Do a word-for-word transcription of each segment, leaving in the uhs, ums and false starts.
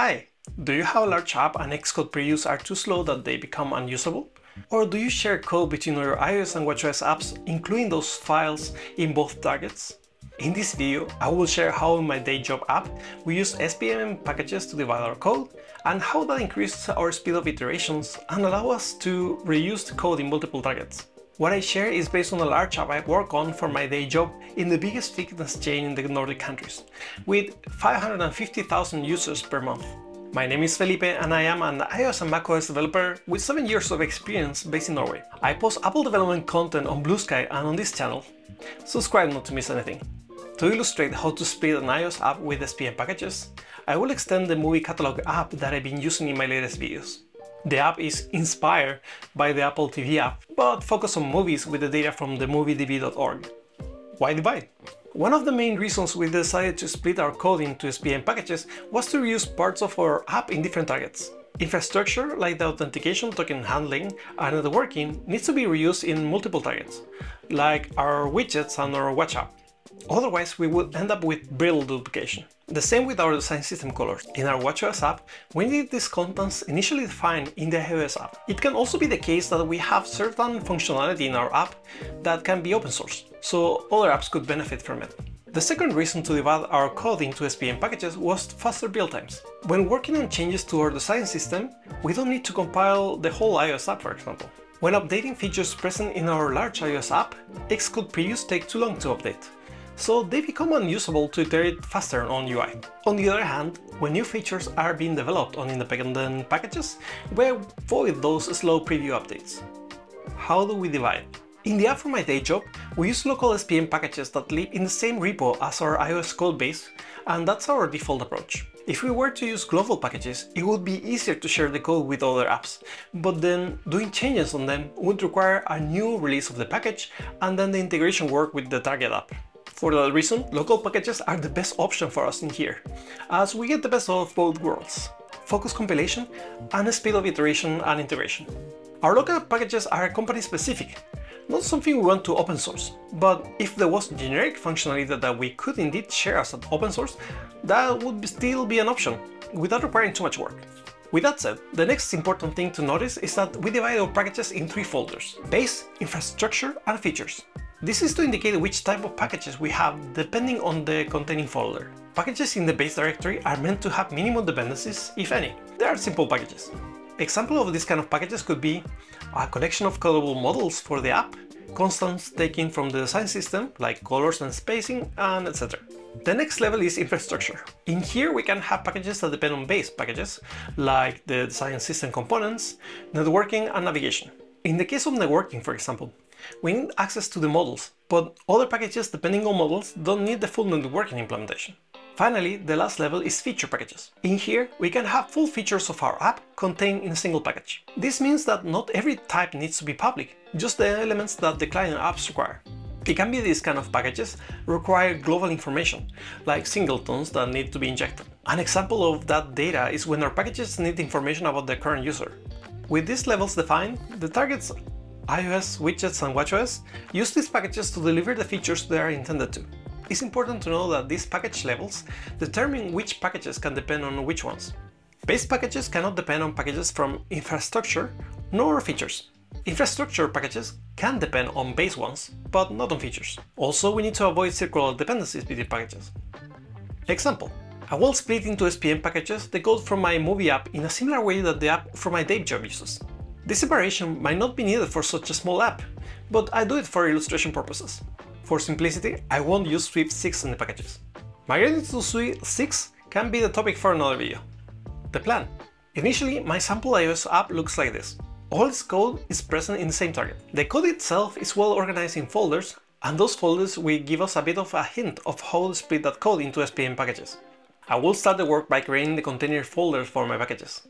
Hi, do you have a large app and Xcode previews are too slow that they become unusable? Or do you share code between your iOS and watch O S apps, including those files in both targets? In this video, I will share how in my day job app, we use S P M M packages to divide our code, and how that increases our speed of iterations and allows us to reuse the code in multiple targets. What I share is based on a large app I work on for my day job in the biggest fitness chain in the Nordic countries, with five hundred fifty thousand users per month. My name is Felipe and I am an iOS and macOS developer with seven years of experience based in Norway. I post Apple development content on BlueSky and on this channel. Subscribe not to miss anything. To illustrate how to split an iOS app with S P M packages, I will extend the movie catalog app that I've been using in my latest videos. The app is inspired by the Apple T V app, but focus on movies with the data from the moviedb dot org. Why divide? One of the main reasons we decided to split our code into S P M packages was to reuse parts of our app in different targets. Infrastructure like the authentication token handling and networking needs to be reused in multiple targets, like our widgets and our watch app. Otherwise, we would end up with brittle duplication. The same with our design system colors. In our watch O S app, we need these contents initially defined in the iOS app. It can also be the case that we have certain functionality in our app that can be open source, so other apps could benefit from it. The second reason to divide our code into S P M packages was faster build times. When working on changes to our design system, we don't need to compile the whole iOS app, for example. When updating features present in our large iOS app, Xcode previews take too long to update, so they become unusable to iterate faster on U I. On the other hand, when new features are being developed on independent packages, we avoid those slow preview updates. How do we divide? In the app for my day job, we use local S P M packages that live in the same repo as our iOS code base, and that's our default approach. If we were to use global packages, it would be easier to share the code with other apps, but then doing changes on them would require a new release of the package and then the integration work with the target app. For that reason, local packages are the best option for us in here, as we get the best of both worlds: focus compilation and speed of iteration and integration. Our local packages are company-specific, not something we want to open source, but if there was generic functionality that we could indeed share as an open source, that would still be an option, without requiring too much work. With that said, the next important thing to notice is that we divide our packages in three folders: base, infrastructure, and features. This is to indicate which type of packages we have depending on the containing folder. Packages in the base directory are meant to have minimum dependencies, if any. They are simple packages. Examples of this kind of packages could be a collection of codable models for the app, constants taken from the design system, like colors and spacing, and et cetera. The next level is infrastructure. In here we can have packages that depend on base packages, like the design system components, networking, and navigation. In the case of networking, for example, we need access to the models, but other packages depending on models don't need the full networking implementation. Finally, the last level is feature packages. In here, we can have full features of our app contained in a single package. This means that not every type needs to be public, just the elements that the client apps require. It can be these kind of packages require global information, like singletons that need to be injected. An example of that data is when our packages need information about the current user. With these levels defined, the targets iOS, widgets, and watch O S use these packages to deliver the features they are intended to. It's important to know that these package levels determine which packages can depend on which ones. Base packages cannot depend on packages from infrastructure nor features. Infrastructure packages can depend on base ones, but not on features. Also, we need to avoid circular dependencies between packages. Example: I will split into S P M packages the code from my movie app in a similar way that the app from my day job uses. This separation might not be needed for such a small app, but I do it for illustration purposes. For simplicity, I won't use Swift six in the packages. Migrating to Swift six can be the topic for another video. The plan. Initially, my sample iOS app looks like this. All its code is present in the same target. The code itself is well organized in folders, and those folders will give us a bit of a hint of how to split that code into S P M packages. I will start the work by creating the container folders for my packages: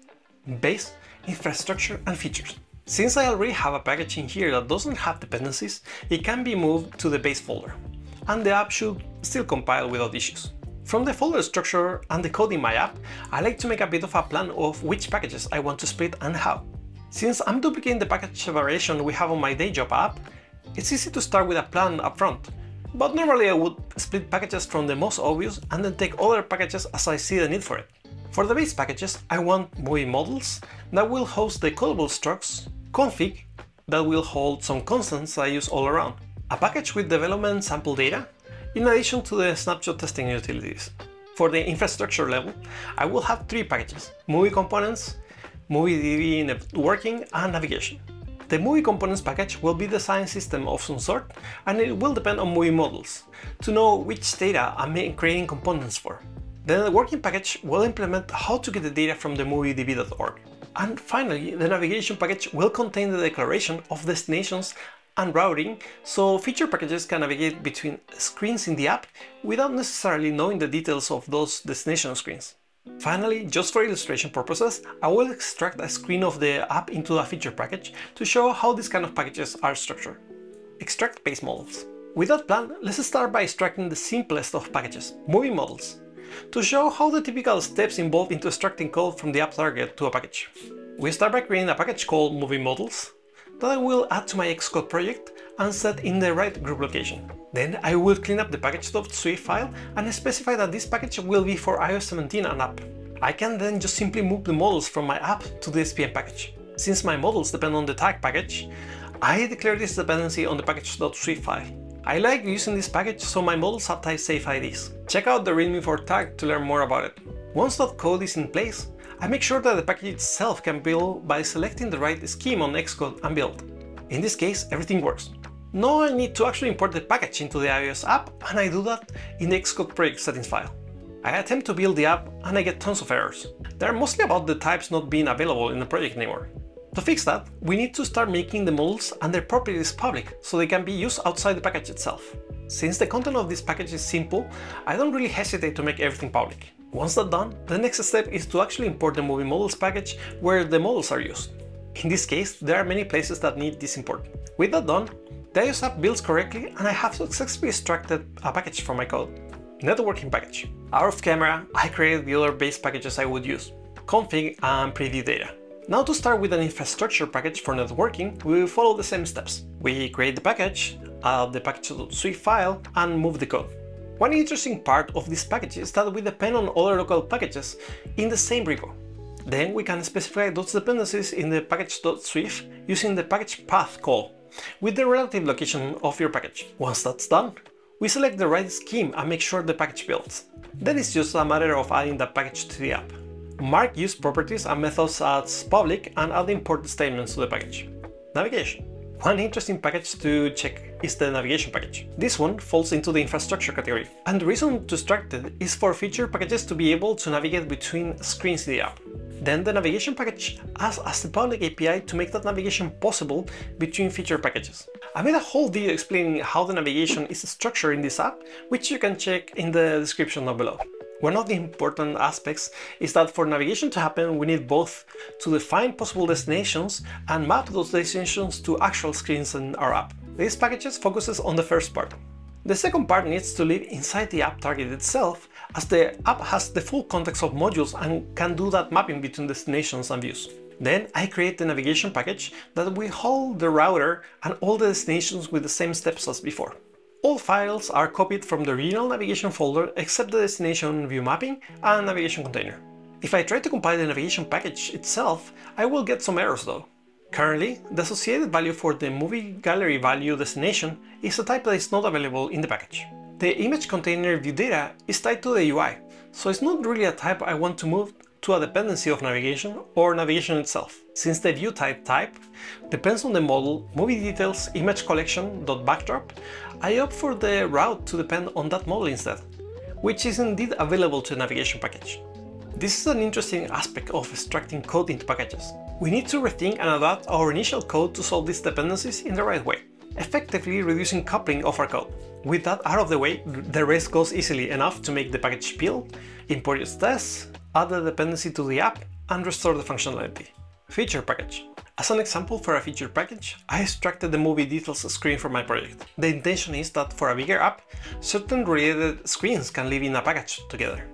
base, infrastructure, and features. Since I already have a package in here that doesn't have dependencies, it can be moved to the base folder, and the app should still compile without issues. From the folder structure and the code in my app, I like to make a bit of a plan of which packages I want to split and how. Since I'm duplicating the package separation we have on my day job app, it's easy to start with a plan upfront, but normally I would split packages from the most obvious and then take other packages as I see the need for it. For the base packages, I want movie models that will host the callable structs, config, that will hold some constants I use all around, a package with development sample data, in addition to the snapshot testing utilities. For the infrastructure level, I will have three packages: movie components, moviedb networking, and navigation. The movie components package will be a design system of some sort, and it will depend on movie models to know which data I'm creating components for. The networking package will implement how to get the data from the moviedb dot org. And finally, the navigation package will contain the declaration of destinations and routing, so feature packages can navigate between screens in the app without necessarily knowing the details of those destination screens. Finally, just for illustration purposes, I will extract a screen of the app into a feature package to show how these kind of packages are structured. Extract base models. With that plan, let's start by extracting the simplest of packages, movie models, to show how the typical steps involved into extracting code from the app target to a package. We start by creating a package called movie models that I will add to my Xcode project and set in the right group location. Then I will clean up the package.swift file and specify that this package will be for i O S seventeen and app. I can then just simply move the models from my app to the S P M package. Since my models depend on the tag package, I declare this dependency on the package.swift file. I like using this package, so my models have type safe I Ds. Check out the readme for tag to learn more about it. Once that code is in place, I make sure that the package itself can build by selecting the right scheme on Xcode and build. In this case, everything works. Now I need to actually import the package into the iOS app, and I do that in the Xcode project settings file. I attempt to build the app, and I get tons of errors. They are mostly about the types not being available in the project anymore. To fix that, we need to start making the models and their properties public, so they can be used outside the package itself. Since the content of this package is simple, I don't really hesitate to make everything public. Once that's done, the next step is to actually import the movie models package where the models are used. In this case, there are many places that need this import. With that done, the iOS app builds correctly and I have successfully extracted a package from my code. Networking package. Out of camera, I created the other base packages I would use, config and preview data. Now to start with an infrastructure package for networking, we will follow the same steps. We create the package, add the package.swift file, and move the code. One interesting part of this package is that we depend on other local packages in the same repo. Then we can specify those dependencies in the package.swift using the package path call with the relative location of your package. Once that's done, we select the right scheme and make sure the package builds. Then it's just a matter of adding the package to the app. Mark use properties and methods as public and add import statements to the package. Navigation. One interesting package to check is the navigation package. This one falls into the infrastructure category, and the reason to extract it is for feature packages to be able to navigate between screens in the app. Then the navigation package acts as the public A P I to make that navigation possible between feature packages. I made a whole video explaining how the navigation is structured in this app, which you can check in the description down below. One of the important aspects is that for navigation to happen, we need both to define possible destinations and map those destinations to actual screens in our app. This package focuses on the first part. The second part needs to live inside the app target itself, as the app has the full context of modules and can do that mapping between destinations and views. Then I create the navigation package that will hold the router and all the destinations with the same steps as before. All files are copied from the original navigation folder except the destination view mapping and navigation container. If I try to compile the navigation package itself, I will get some errors though. Currently, the associated value for the movie gallery value destination is a type that is not available in the package. The image container view data is tied to the U I, so it's not really a type I want to move to a dependency of navigation or navigation itself. Since the view type type depends on the model, movie details, image collection, .backdrop, I opt for the route to depend on that model instead, which is indeed available to the navigation package. This is an interesting aspect of extracting code into packages. We need to rethink and adapt our initial code to solve these dependencies in the right way, effectively reducing coupling of our code. With that out of the way, the rest goes easily enough to make the package build, import its tests, add the dependency to the app, and restore the functionality. Feature package. As an example for a feature package, I extracted the movie details screen from my project. The intention is that for a bigger app, certain related screens can live in a package together.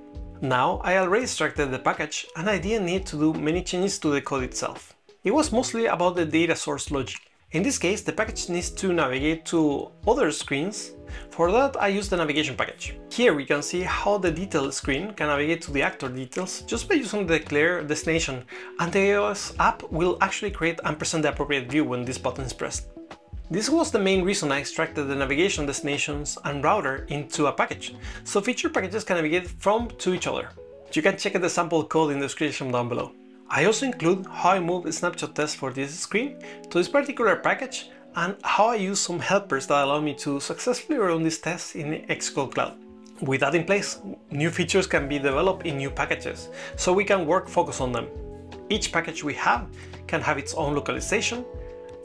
Now I already extracted the package and I didn't need to do many changes to the code itself. It was mostly about the data source logic. In this case, the package needs to navigate to other screens. For that, I use the navigation package. Here we can see how the detail screen can navigate to the actor details just by using the declare destination, and the iOS app will actually create and present the appropriate view when this button is pressed. This was the main reason I extracted the navigation destinations and router into a package, so feature packages can navigate from to each other. You can check the sample code in the description down below. I also include how I move snapshot test for this screen to this particular package and how I use some helpers that allow me to successfully run these tests in Xcode Cloud. With that in place, new features can be developed in new packages, so we can work focus on them. Each package we have can have its own localization,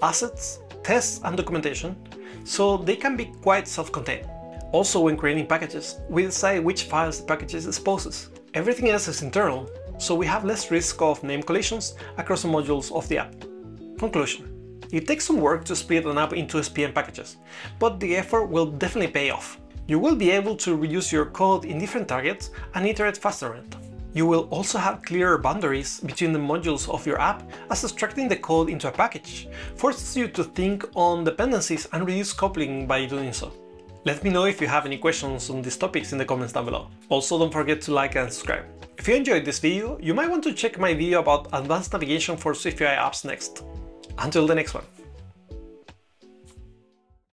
assets, tests and documentation, so they can be quite self-contained. Also, when creating packages, we decide which files the packages exposes. Everything else is internal, so we have less risk of name collisions across the modules of the app. Conclusion. It takes some work to split an app into S P M packages, but the effort will definitely pay off. You will be able to reuse your code in different targets and iterate faster on it. You will also have clearer boundaries between the modules of your app, as extracting the code into a package forces you to think on dependencies and reduce coupling by doing so. Let me know if you have any questions on these topics in the comments down below. Also, don't forget to like and subscribe. If you enjoyed this video, you might want to check my video about advanced navigation for SwiftUI apps next. Until the next one.